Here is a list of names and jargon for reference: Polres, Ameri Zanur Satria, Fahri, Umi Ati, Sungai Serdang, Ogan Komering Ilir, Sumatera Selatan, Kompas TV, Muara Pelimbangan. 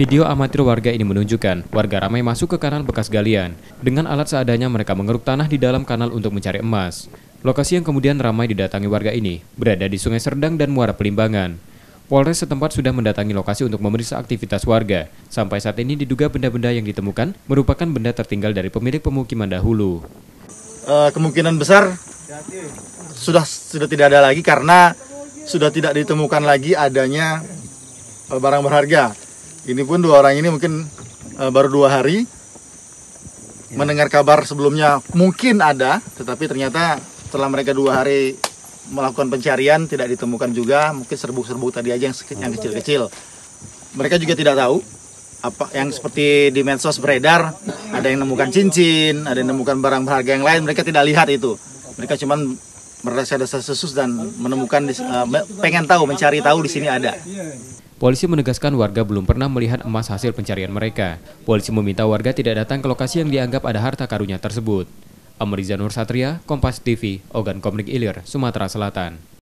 Video amatir warga ini menunjukkan warga ramai masuk ke kanal bekas galian. Dengan alat seadanya mereka mengeruk tanah di dalam kanal untuk mencari emas. Lokasi yang kemudian ramai didatangi warga ini berada di Sungai Serdang dan Muara Pelimbangan. Polres setempat sudah mendatangi lokasi untuk memeriksa aktivitas warga. Sampai saat ini diduga benda-benda yang ditemukan merupakan benda tertinggal dari pemilik pemukiman dahulu. Kemungkinan besar sudah tidak ada lagi karena sudah tidak ditemukan lagi adanya barang berharga. Ini pun dua orang ini mungkin baru 2 hari mendengar kabar sebelumnya mungkin ada, tetapi ternyata setelah mereka 2 hari melakukan pencarian tidak ditemukan juga. Mungkin serbuk-serbuk tadi aja yang kecil-kecil. Mereka juga tidak tahu apa yang seperti di medsos beredar, ada yang nemukan cincin, ada yang nemukan barang berharga yang lain. Mereka tidak lihat itu. Mereka cuman merasa sesus dan menemukan, pengen tahu, mencari tahu di sini ada. Polisi menegaskan warga belum pernah melihat emas hasil pencarian mereka. Polisi meminta warga tidak datang ke lokasi yang dianggap ada harta karunnya tersebut. Ameri Zanur Satria, Kompas TV, Ogan Komering Ilir, Sumatera Selatan.